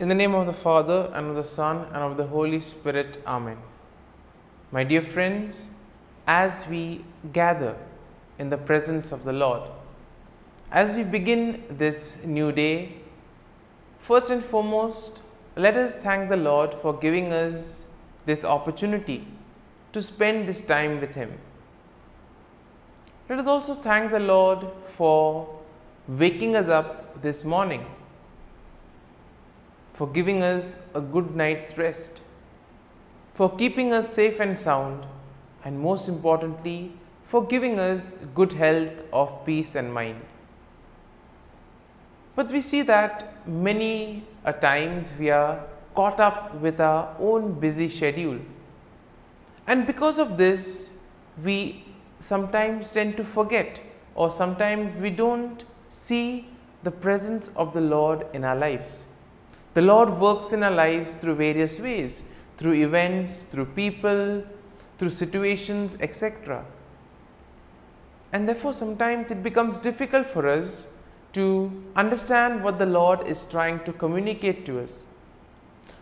In the name of the Father, and of the Son, and of the Holy Spirit. Amen. My dear friends, as we gather in the presence of the Lord, as we begin this new day, first and foremost, let us thank the Lord for giving us this opportunity to spend this time with Him. Let us also thank the Lord for waking us up this morning, for giving us a good night's rest, for keeping us safe and sound, and most importantly, for giving us good health of peace and mind. But we see that many a times we are caught up with our own busy schedule, and because of this, we sometimes tend to forget, or sometimes we don't see the presence of the Lord in our lives. The Lord works in our lives through various ways, through events, through people, through situations, etc. And therefore, sometimes it becomes difficult for us to understand what the Lord is trying to communicate to us.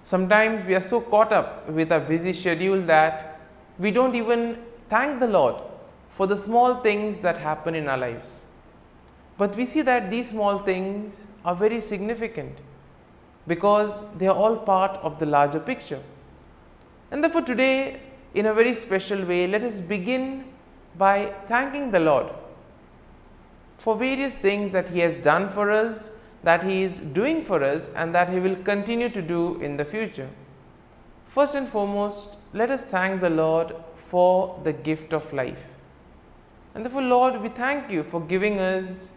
Sometimes we are so caught up with our busy schedule that we don't even thank the Lord for the small things that happen in our lives. But we see that these small things are very significant, because they are all part of the larger picture. And therefore today, in a very special way, let us begin by thanking the Lord for various things that He has done for us, that He is doing for us, and that He will continue to do in the future. First and foremost, let us thank the Lord for the gift of life. And therefore, Lord, we thank You for giving us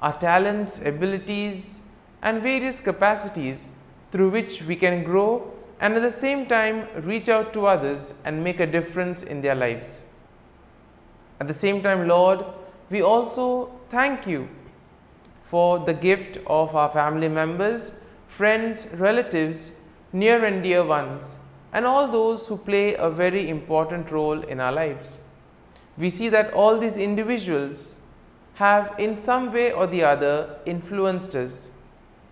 our talents, abilities, and various capacities through which we can grow and at the same time reach out to others and make a difference in their lives. At the same time, Lord, we also thank You for the gift of our family members, friends, relatives, near and dear ones, and all those who play a very important role in our lives. We see that all these individuals have in some way or the other influenced us,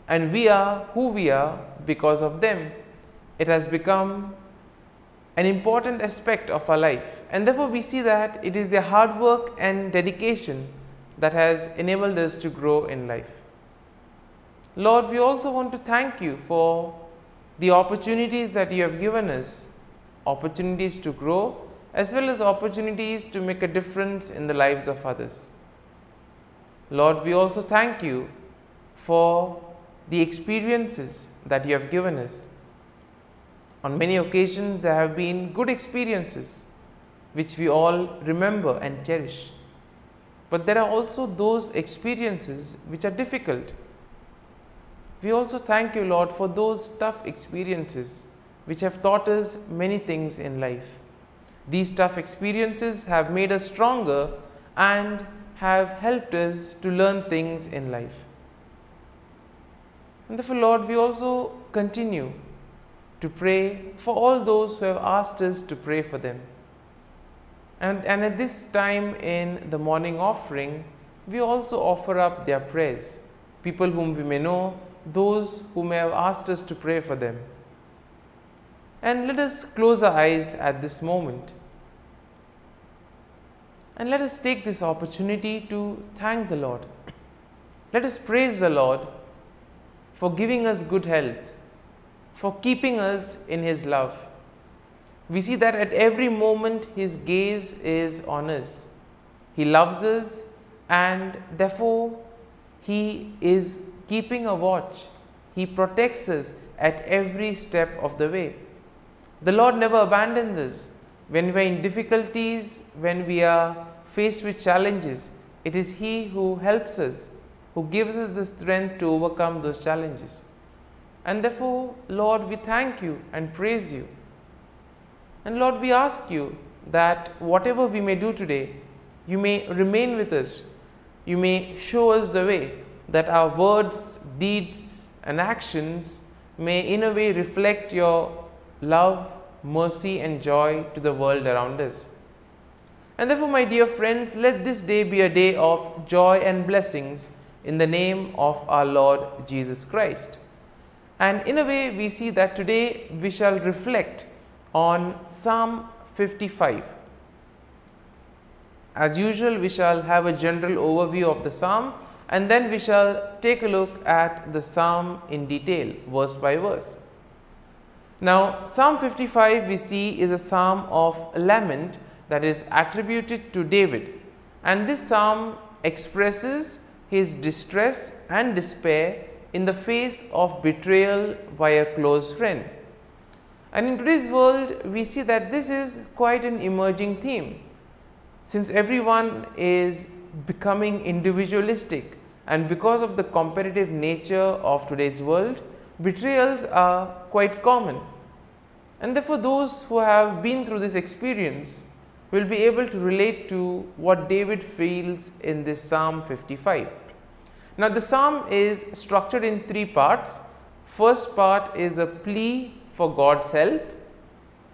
and we are who we are because of them. It has become an important aspect of our life, and therefore we see that it is their hard work and dedication that has enabled us to grow in life. Lord, we also want to thank You for the opportunities that You have given us, opportunities to grow as well as opportunities to make a difference in the lives of others. Lord, we also thank You for the experiences that You have given us. On many occasions there have been good experiences which we all remember and cherish. But there are also those experiences which are difficult. We also thank You, Lord, for those tough experiences which have taught us many things in life. These tough experiences have made us stronger and have helped us to learn things in life. And therefore, Lord, we also continue to pray for all those who have asked us to pray for them. And at this time in the morning offering, we also offer up their prayers, people whom we may know, those who may have asked us to pray for them. And let us close our eyes at this moment, and let us take this opportunity to thank the Lord. Let us praise the Lord for giving us good health, for keeping us in His love. We see that at every moment His gaze is on us. He loves us, and therefore He is keeping a watch. He protects us at every step of the way. The Lord never abandons us. When we are in difficulties, when we are faced with challenges, it is He who helps us, who gives us the strength to overcome those challenges. And therefore, Lord, we thank You and praise You. And Lord, we ask You that whatever we may do today, You may remain with us. You may show us the way, that our words, deeds, and actions may in a way reflect Your love, mercy, and joy to the world around us. And therefore, my dear friends, let this day be a day of joy and blessings in the name of our Lord Jesus Christ. And in a way we see that today we shall reflect on Psalm 55. As usual, we shall have a general overview of the psalm, and then we shall take a look at the psalm in detail, verse by verse. Now, Psalm 55 we see is a psalm of lament that is attributed to David, and this psalm expresses his distress and despair in the face of betrayal by a close friend. And in today's world, we see that this is quite an emerging theme, since everyone is becoming individualistic, and because of the competitive nature of today's world, betrayals are quite common. And therefore, those who have been through this experience will be able to relate to what David feels in this Psalm 55. Now, the psalm is structured in three parts. First part is a plea for God's help,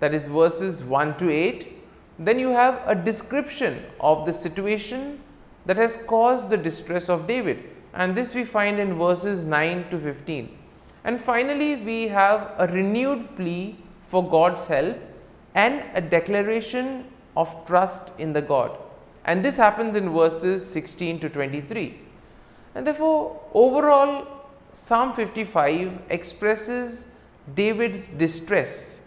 that is verses 1 to 8. Then you have a description of the situation that has caused the distress of David, and this we find in verses 9 to 15. And finally, we have a renewed plea for God's help and a declaration of trust in the God, and this happens in verses 16 to 23. And therefore, overall, Psalm 55 expresses David's distress.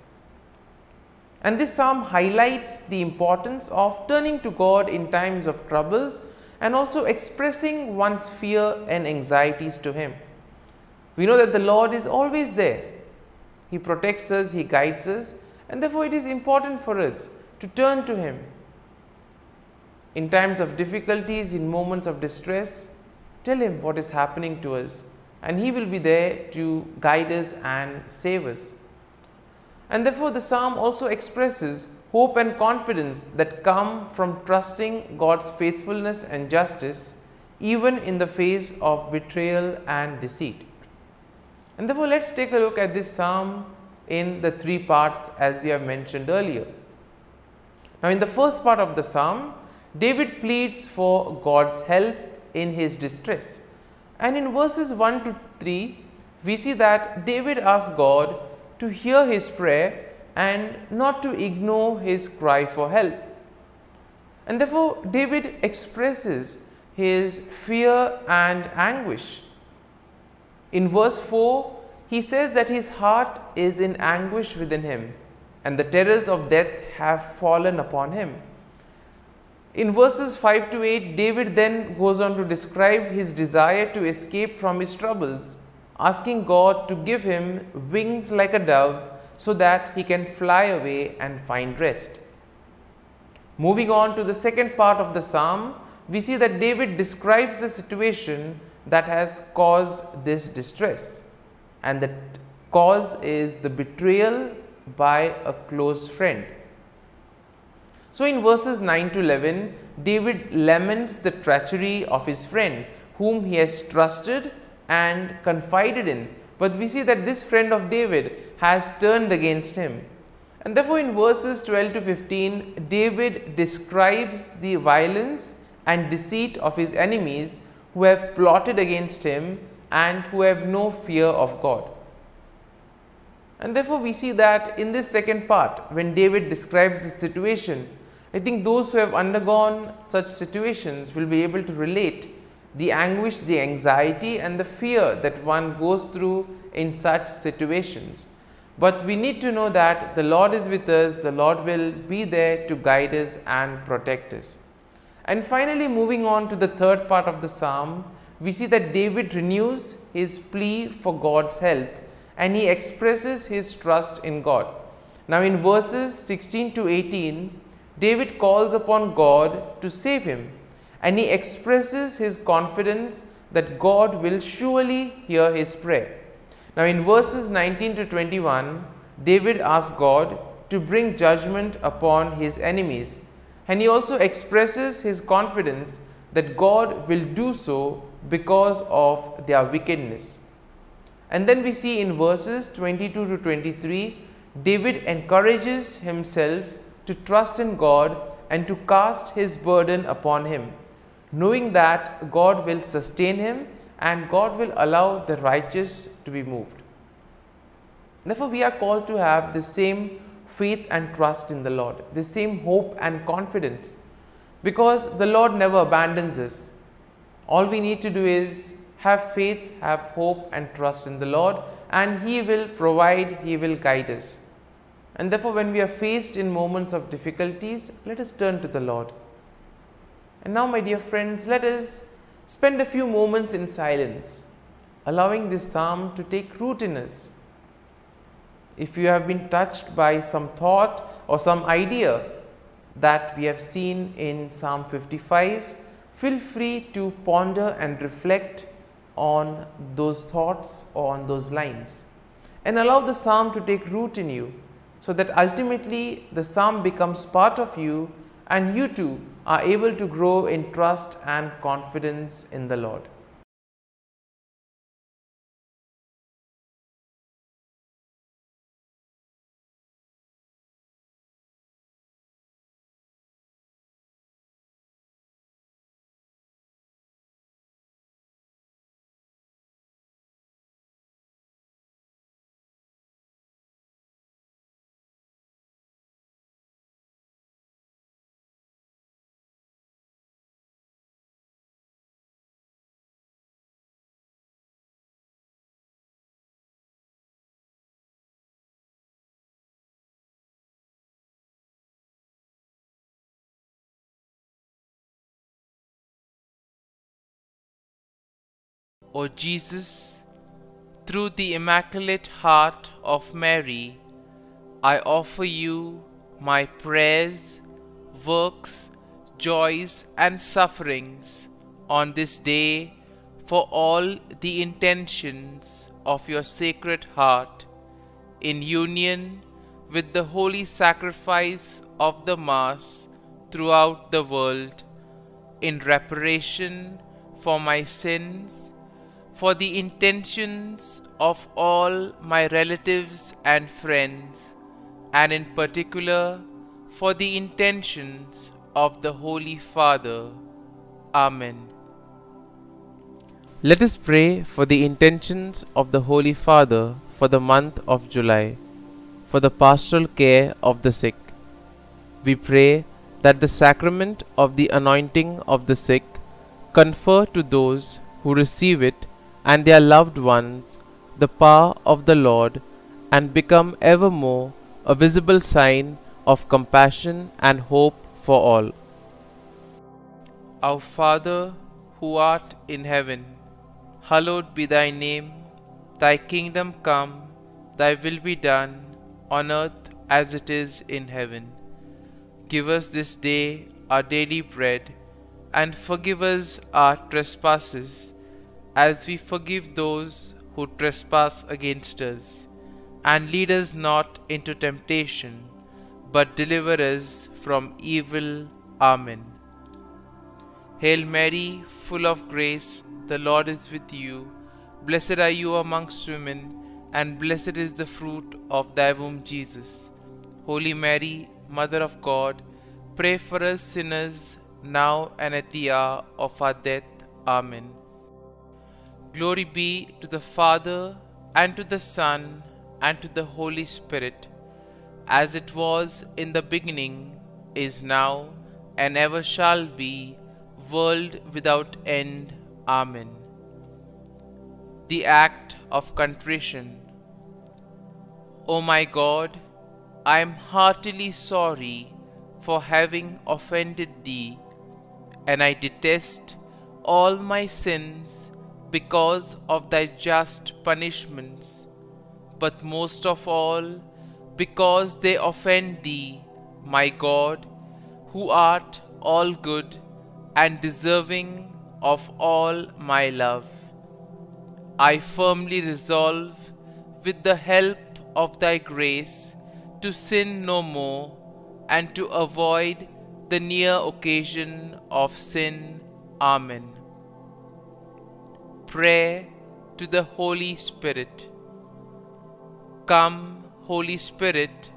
And this psalm highlights the importance of turning to God in times of troubles and also expressing one's fear and anxieties to Him. We know that the Lord is always there. He protects us, He guides us, and therefore it is important for us to turn to Him. In times of difficulties, in moments of distress, tell Him what is happening to us, and He will be there to guide us and save us. And therefore, the psalm also expresses hope and confidence that come from trusting God's faithfulness and justice, even in the face of betrayal and deceit. And therefore, let us take a look at this psalm in the three parts as we have mentioned earlier. Now, in the first part of the psalm, David pleads for God's help in his distress. And in verses 1 to 3, we see that David asks God to hear his prayer and not to ignore his cry for help. And therefore, David expresses his fear and anguish. In verse 4, he says that his heart is in anguish within him, and the terrors of death have fallen upon him. In verses 5 to 8, David then goes on to describe his desire to escape from his troubles, asking God to give him wings like a dove so that he can fly away and find rest. Moving on to the second part of the psalm, we see that David describes the situation that has caused this distress, and the cause is the betrayal by a close friend. So, in verses 9 to 11, David laments the treachery of his friend whom he has trusted and confided in, but we see that this friend of David has turned against him. And therefore, in verses 12 to 15, David describes the violence and deceit of his enemies who have plotted against him and who have no fear of God. And therefore, we see that in this second part, when David describes the situation, I think those who have undergone such situations will be able to relate the anguish, the anxiety and the fear that one goes through in such situations. But we need to know that the Lord is with us, the Lord will be there to guide us and protect us. And finally, moving on to the third part of the psalm, we see that David renews his plea for God's help, and he expresses his trust in God. Now, in verses 16 to 18, David calls upon God to save him, and he expresses his confidence that God will surely hear his prayer. Now, in verses 19 to 21, David asks God to bring judgment upon his enemies, and he also expresses his confidence that God will do so because of their wickedness. And then we see in verses 22 to 23, David encourages himself to trust in God and to cast his burden upon Him, knowing that God will sustain him and God will allow the righteous to be moved. Therefore, we are called to have the same faith and trust in the Lord, the same hope and confidence, because the Lord never abandons us. All we need to do is have faith, have hope and trust in the Lord, and He will provide, He will guide us. And therefore, when we are faced in moments of difficulties, let us turn to the Lord. And now, my dear friends, let us spend a few moments in silence, allowing this psalm to take root in us. If you have been touched by some thought or some idea that we have seen in Psalm 55, feel free to ponder and reflect on those thoughts or on those lines, and allow the psalm to take root in you, so that ultimately the psalm becomes part of you and you too are able to grow in trust and confidence in the Lord. O Jesus, through the Immaculate Heart of Mary, I offer you my prayers, works, joys and sufferings on this day for all the intentions of your Sacred Heart, in union with the holy sacrifice of the Mass throughout the world, in reparation for my sins, for the intentions of all my relatives and friends, and in particular for the intentions of the Holy Father. Amen. Let us pray for the intentions of the Holy Father for the month of July, for the pastoral care of the sick. We pray that the sacrament of the anointing of the sick confer to those who receive it and their loved ones the power of the Lord, and become evermore a visible sign of compassion and hope for all. Our Father, who art in heaven, hallowed be thy name. Thy kingdom come, thy will be done, on earth as it is in heaven. Give us this day our daily bread, and forgive us our trespasses, as we forgive those who trespass against us. And lead us not into temptation, but deliver us from evil. Amen. Hail Mary, full of grace, the Lord is with you. Blessed are you amongst women, and blessed is the fruit of thy womb, Jesus. Holy Mary, Mother of God, pray for us sinners, now and at the hour of our death. Amen. Glory be to the Father, and to the Son, and to the Holy Spirit, as it was in the beginning, is now, and ever shall be, world without end. Amen. The Act of Contrition. O my God, I am heartily sorry for having offended Thee, and I detest all my sins because of thy just punishments, but most of all because they offend thee, my God, who art all good and deserving of all my love. I firmly resolve, with the help of thy grace, to sin no more, and to avoid the near occasion of sin. Amen. Prayer to the Holy Spirit. Come, Holy Spirit,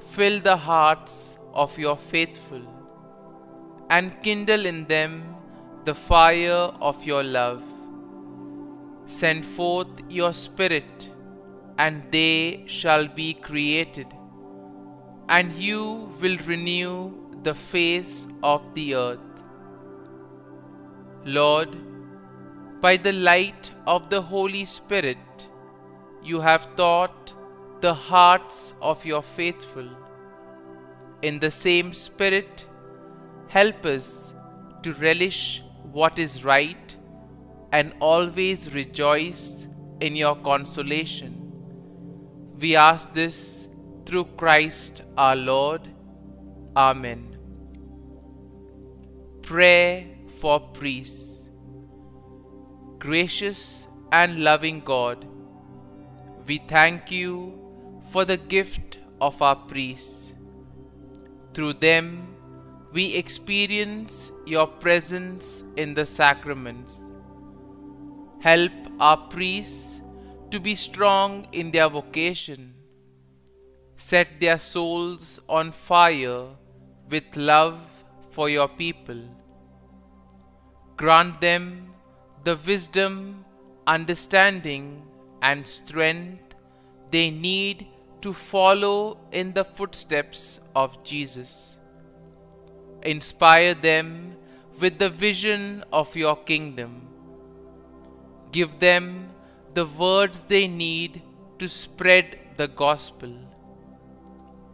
fill the hearts of your faithful, and kindle in them the fire of your love. Send forth your Spirit, and they shall be created, and you will renew the face of the earth. Lord, by the light of the Holy Spirit, you have taught the hearts of your faithful. In the same Spirit, help us to relish what is right and always rejoice in your consolation. We ask this through Christ our Lord. Amen. Prayer for priests. Gracious and loving God, we thank you for the gift of our priests. Through them, we experience your presence in the sacraments. Help our priests to be strong in their vocation. Set their souls on fire with love for your people. Grant them the wisdom, understanding, and strength they need to follow in the footsteps of Jesus. Inspire them with the vision of your kingdom. Give them the words they need to spread the gospel.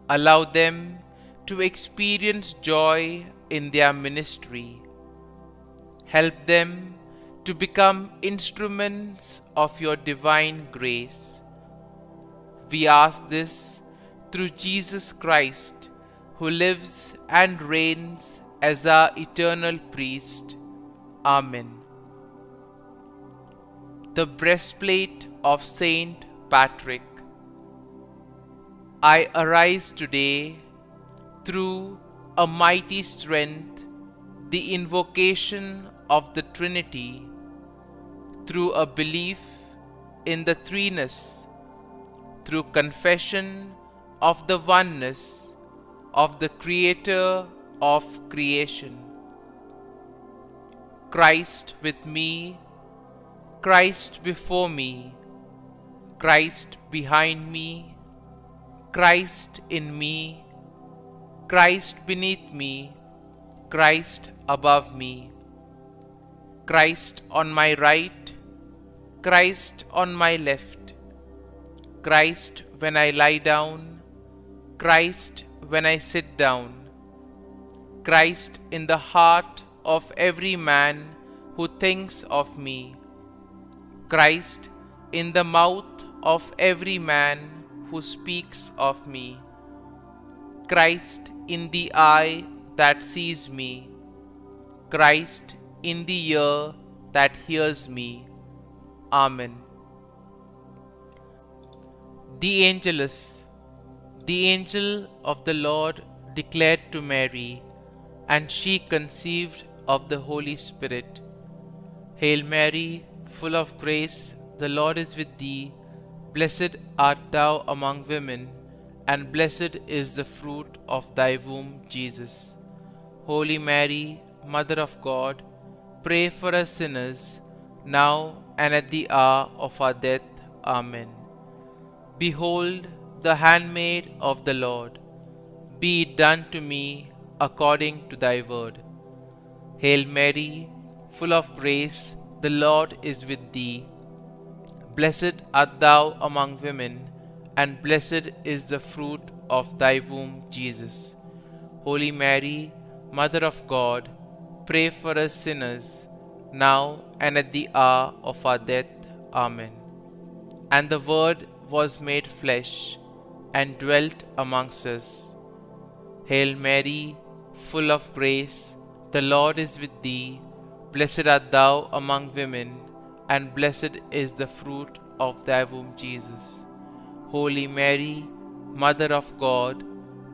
Allow them to experience joy in their ministry. Help them to become instruments of your divine grace. We ask this through Jesus Christ, who lives and reigns as our eternal priest. Amen. The breastplate of Saint Patrick. I arise today through a mighty strength, the invocation of the Trinity, through a belief in the Threeness, through confession of the oneness of the Creator of creation. Christ with me, Christ before me, Christ behind me, Christ in me, Christ beneath me, Christ above me, Christ on my right, Christ on my left, Christ when I lie down, Christ when I sit down, Christ in the heart of every man who thinks of me, Christ in the mouth of every man who speaks of me, Christ in the eye that sees me, Christ in the ear that hears me. Amen. The Angelus. The angel of the Lord declared to Mary, and she conceived of the Holy Spirit. Hail Mary, full of grace, the Lord is with thee. Blessed art thou among women, and blessed is the fruit of thy womb, Jesus. Holy Mary, Mother of God, pray for us sinners, now and at the hour of our death. Amen. Behold the handmaid of the Lord. Be it done to me according to thy word. Hail Mary, full of grace, the Lord is with thee. Blessed art thou among women, and blessed is the fruit of thy womb, Jesus. Holy Mary, Mother of God, pray for us sinners, now and at the hour of our death. Amen. And the Word was made flesh, and dwelt amongst us. Hail Mary, full of grace, the Lord is with thee. Blessed art thou among women, and blessed is the fruit of thy womb, Jesus. Holy Mary, Mother of God,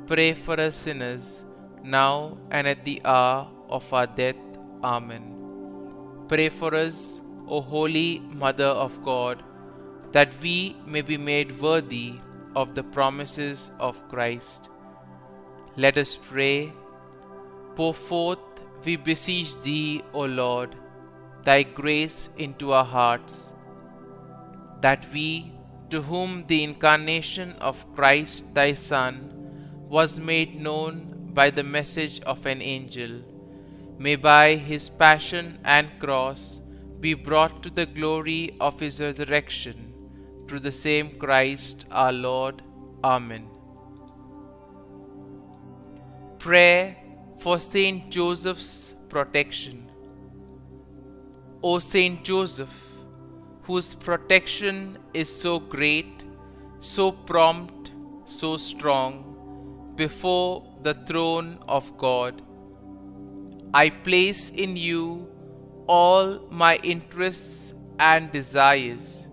pray for us sinners, now and at the hour of our death. Amen. Pray for us, O Holy Mother of God, that we may be made worthy of the promises of Christ. Let us pray. Pour forth, we beseech thee, O Lord, thy grace into our hearts, that we, to whom the incarnation of Christ thy Son was made known by the message of an angel, may by his passion and cross be brought to the glory of his resurrection, through the same Christ our Lord. Amen. Prayer for Saint Joseph's protection. O Saint Joseph, whose protection is so great, so prompt, so strong, before the throne of God, I place in you all my interests and desires.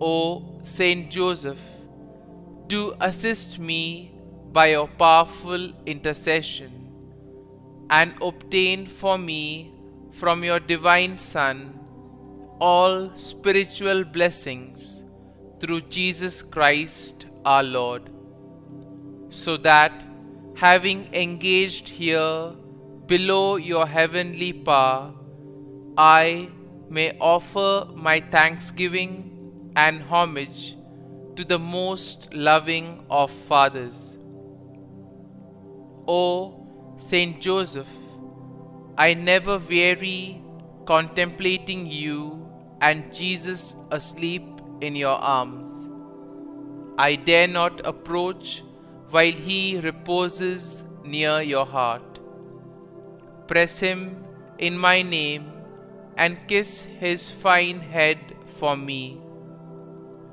O Saint Joseph, do assist me by your powerful intercession, and obtain for me from your divine Son all spiritual blessings through Jesus Christ our Lord, so that, having engaged here below your heavenly power, I may offer my thanksgiving and homage to the most loving of fathers. O Saint Joseph, I never weary contemplating you and Jesus asleep in your arms. I dare not approach while he reposes near your heart. Press him in my name and kiss his fine head for me,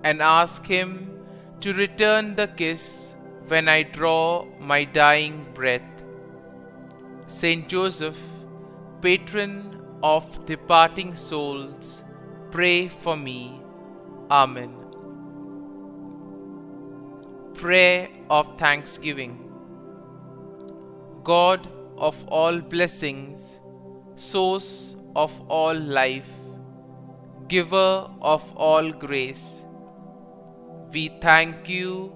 and ask him to return the kiss when I draw my dying breath. Saint Joseph, patron of departing souls, pray for me. Amen. Prayer of Thanksgiving. God of all blessings, source of all life, giver of all grace, we thank you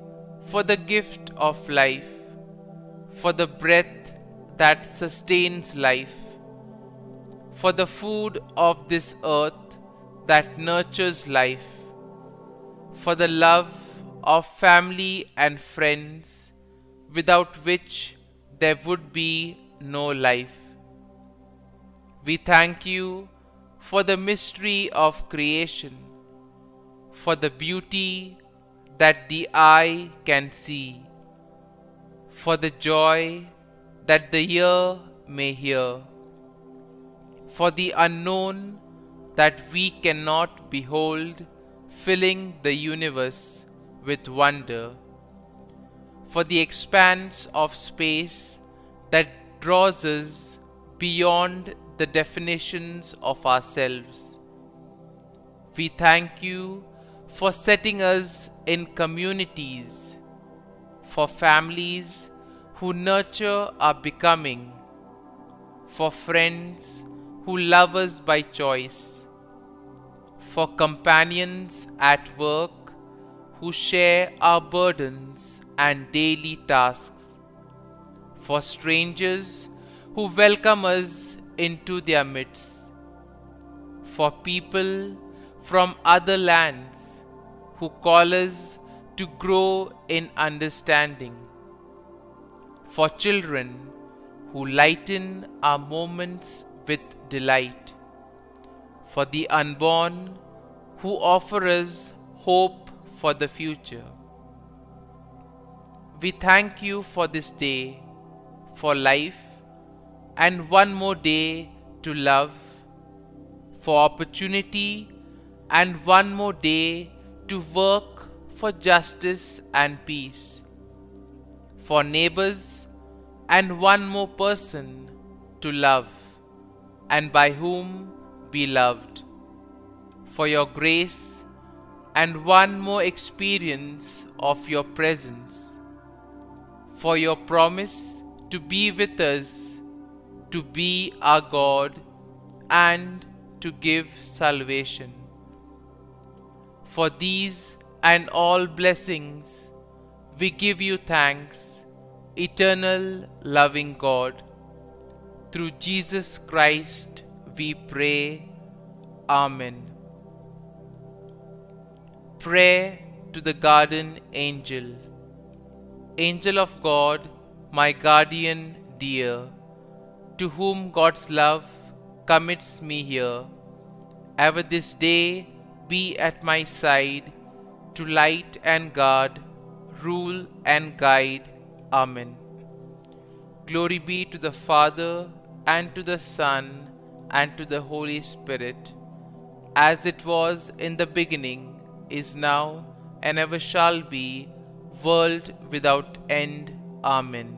for the gift of life, for the breath that sustains life, for the food of this earth that nurtures life, for the love of family and friends, without which there would be no life. We thank you for the mystery of creation, for the beauty that the eye can see, for the joy that the ear may hear, for the unknown that we cannot behold, filling the universe with wonder, for the expanse of space that draws us beyond the definitions of ourselves. We thank you for setting us in communities, for families who nurture our becoming, for friends who love us by choice, for companions at work who share our burdens and daily tasks, for strangers who welcome us into their midst, for people from other lands who call us to grow in understanding, for children who lighten our moments with delight, for the unborn who offer us hope for the future. We thank you for this day, for life, and one more day to love, for opportunity, and one more day to work for justice and peace, for neighbors, and one more person to love, and by whom be loved, for your grace, and one more experience of your presence, for your promise to be with us, to be our God, and to give salvation. For these and all blessings, we give you thanks, eternal loving God. Through Jesus Christ we pray. Amen. Prayer to the Garden Angel. Angel of God, my guardian dear, to whom God's love commits me here, ever this day be at my side, to light and guard, rule and guide. Amen. Glory be to the Father, and to the Son, and to the Holy Spirit, as it was in the beginning, is now, and ever shall be, world without end. Amen.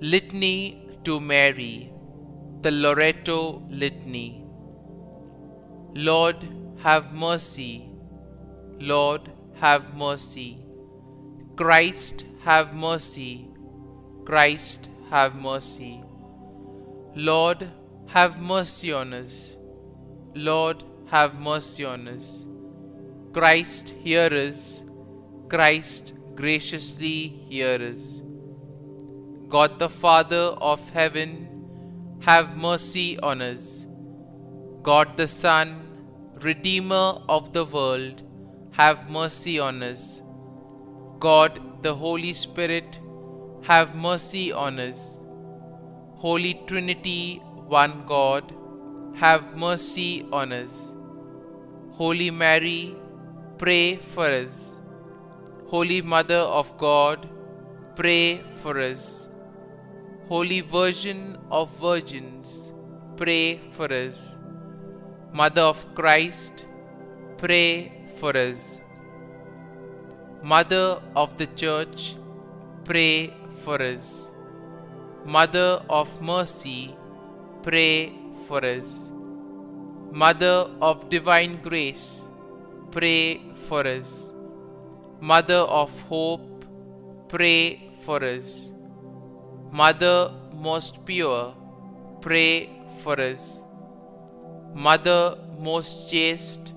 Litany to Mary, the Loreto Litany. Lord, have mercy. Lord, have mercy. Christ, have mercy. Christ, have mercy. Lord, have mercy on us. Lord, have mercy on us. Christ, hear us. Christ, graciously hear us. God the Father of heaven, have mercy on us. God the Son, Redeemer of the world, have mercy on us. God the Holy Spirit, have mercy on us. Holy Trinity, one God, have mercy on us. Holy Mary, pray for us. Holy Mother of God, pray for us. Holy Virgin of Virgins, pray for us. Mother of Christ, pray for us. Mother of the Church, pray for us. Mother of Mercy, pray for us. Mother of Divine Grace, pray for us. Mother of Hope, pray for us. Mother Most Pure, pray for us. Mother Most Chaste,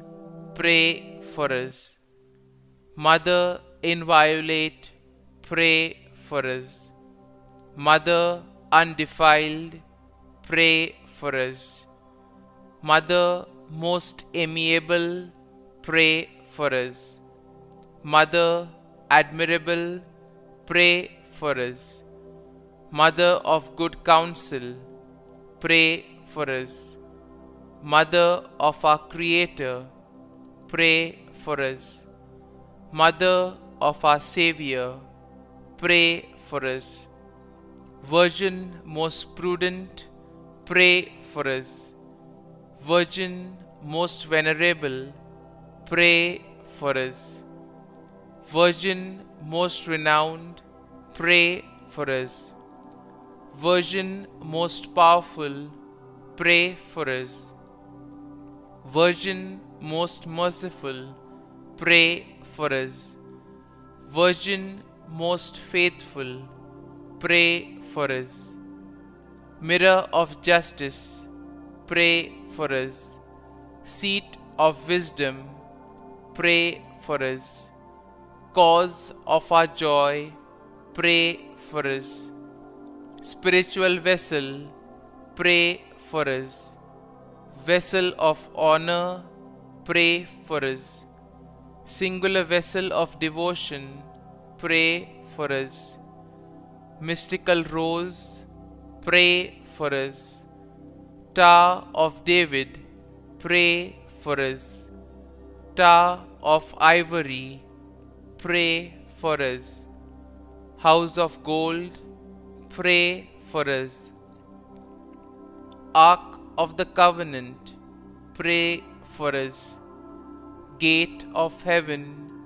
pray for us. Mother Inviolate, pray for us. Mother Undefiled, pray for us. Mother Most Amiable, pray for us. Mother Admirable, pray for us. Mother of Good Counsel, pray for us. Mother of our Creator, pray for us. Mother of our Saviour, pray for us. Virgin Most Prudent, pray for us. Virgin Most Venerable, pray for us. Virgin Most Renowned, pray for us. Virgin Most Powerful, pray for us. Virgin Most Merciful, pray for us. Virgin Most Faithful, pray for us. Mirror of Justice, pray for us. Seat of wisdom, pray for us. Cause of our joy, pray for us. Spiritual vessel, pray for us. Vessel of honor, pray for us. Singular vessel of devotion, pray for us. Mystical rose, pray for us. Tower of David, pray for us. Tower of ivory, pray for us. House of gold, pray for us. Ark of the Covenant, pray for us. Gate of Heaven,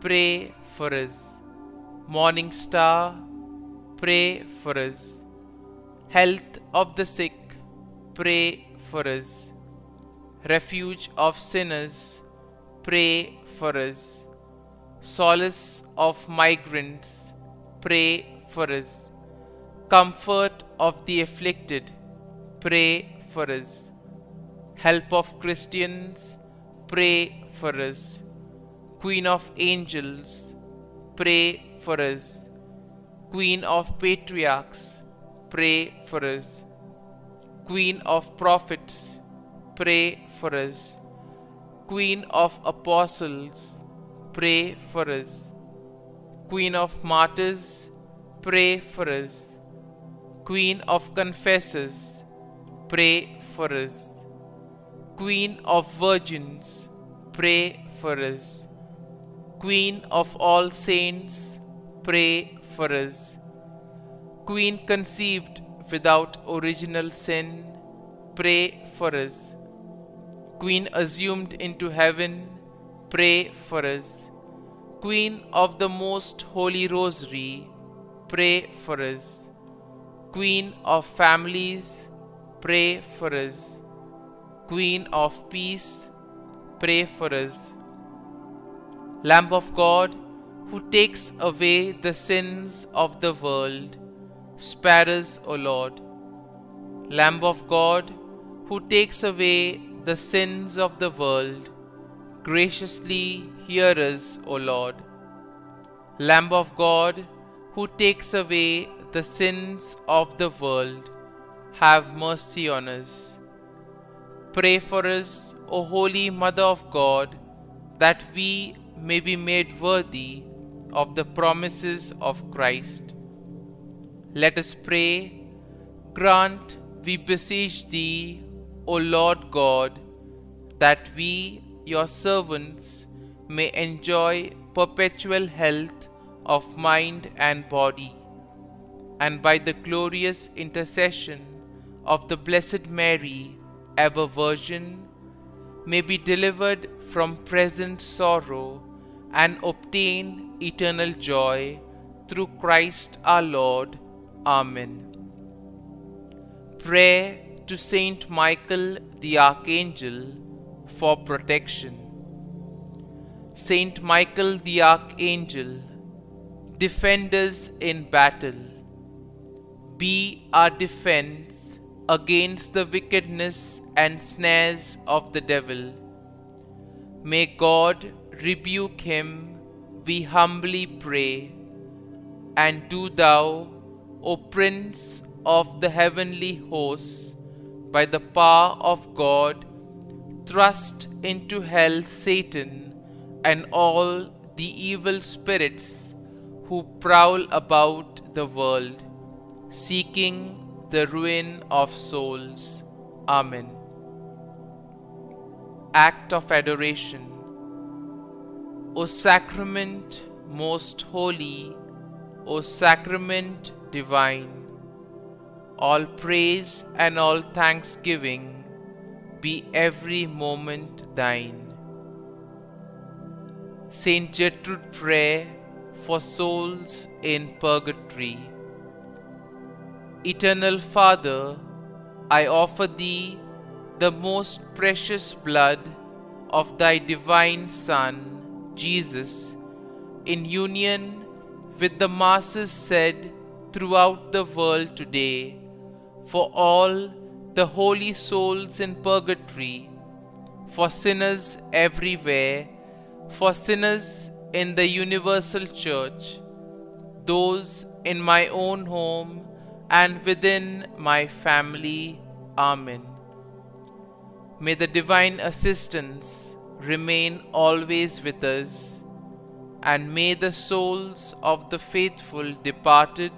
pray for us. Morning Star, pray for us. Health of the sick, pray for us. Refuge of sinners, pray for us. Solace of migrants, pray for us. Comfort of the afflicted, pray for us. Help of Christians, pray for us. Queen of Angels, pray for us. Queen of Patriarchs, pray for us. Queen of Prophets, pray for us. Queen of Apostles, pray for us. Queen of Martyrs, pray for us. Queen of Confessors, pray for us. Queen of Virgins, pray for us. Queen of all saints, pray for us. Queen conceived without original sin, pray for us. Queen assumed into heaven, pray for us. Queen of the Most Holy Rosary, pray for us. Queen of Families, pray for us. Queen of Peace, pray for us. Lamb of God, who takes away the sins of the world, spare us, O Lord. Lamb of God, who takes away the sins of the world, graciously hear us, O Lord. Lamb of God, who takes away the sins of the world, have mercy on us. Pray for us, O Holy Mother of God, that we may be made worthy of the promises of Christ. Let us pray. Grant, we beseech Thee, O Lord God, that we, Your servants, may enjoy perpetual health of mind and body, and by the glorious intercession of the Blessed Mary, ever Virgin, may be delivered from present sorrow and obtain eternal joy through Christ our Lord. Amen. Prayer to Saint Michael the Archangel for protection. Saint Michael the Archangel, defend us in battle. Be our defense against the wickedness and snares of the devil. May God rebuke him, we humbly pray. And do Thou, O Prince of the heavenly hosts, by the power of God, thrust into hell Satan and all the evil spirits who prowl about the world, seeking the ruin of souls. Amen. Act of Adoration. O Sacrament most holy, O Sacrament divine, all praise and all thanksgiving be every moment Thine. Saint Gertrude, prayer for souls in purgatory. Eternal Father, I offer Thee the most precious blood of Thy divine Son, Jesus, in union with the masses said throughout the world today for all the holy souls in purgatory, for sinners everywhere, for sinners in the universal church, those in my own home and within my family. Amen. May the divine assistance remain always with us, and may the souls of the faithful departed,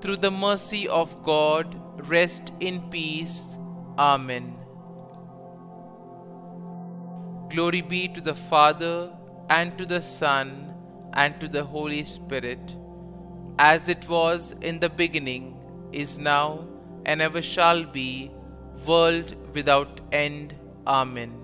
through the mercy of God, rest in peace. Amen. Glory be to the Father, and to the Son, and to the Holy Spirit, as it was in the beginning, is now, and ever shall be, world without end. Amen.